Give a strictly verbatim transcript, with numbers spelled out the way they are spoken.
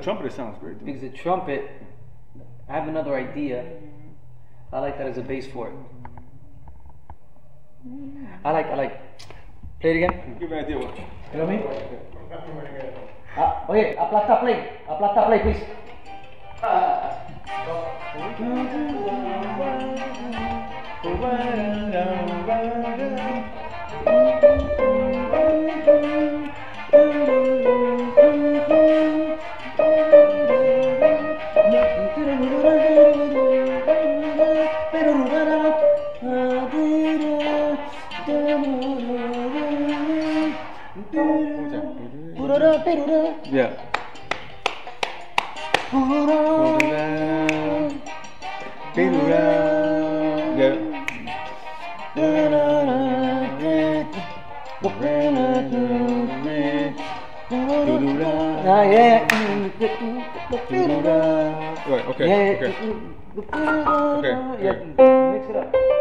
the trumpet, it sounds great. Because the trumpet, I have another idea. I like that as a bass for it. I like, I like. Play it again. Give me an idea. What? You know me? Uh, okay, aplasta play. Aplasta play, please. Yeah. Right, okay. Yeah. Okay. Okay. Okay. Mix it up.